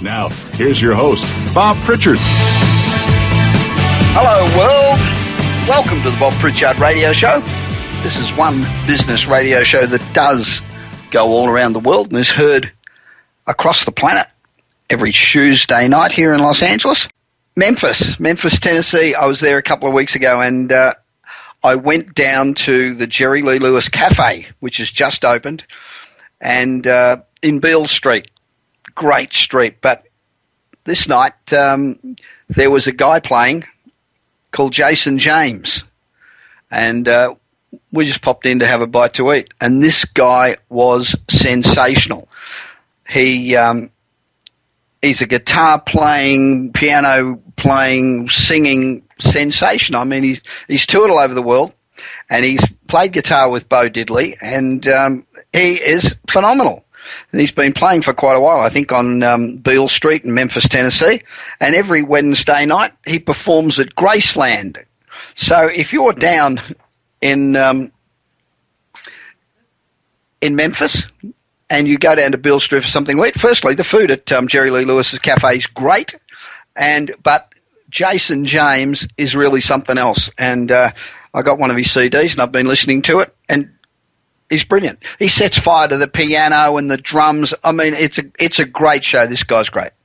Now, here's your host, Bob Pritchard. Hello, world. Welcome to the Bob Pritchard Radio Show. This is one business radio show that does go all around the world and is heard across the planet every Tuesday night here in Los Angeles. Memphis, Tennessee. I was there a couple of weeks ago, and I went down to the Jerry Lee Lewis Cafe, which has just opened, and in Beale Street. Great street. But this night there was a guy playing called Jason James, and we just popped in to have a bite to eat, and this guy was sensational. He's a guitar playing, piano playing, singing sensation. I mean, he's toured all over the world, and he's played guitar with Bo Diddley, and he is phenomenal. And he's been playing for quite a while, I think, on Beale Street in Memphis, Tennessee. And every Wednesday night, he performs at Graceland. So if you're down in Memphis and you go down to Beale Street for something to eat, firstly, the food at Jerry Lee Lewis's Cafe is great, but Jason James is really something else. And I got one of his CDs, and I've been listening to it, and he's brilliant. He sets fire to the piano and the drums. I mean, it's a great show. This guy's great.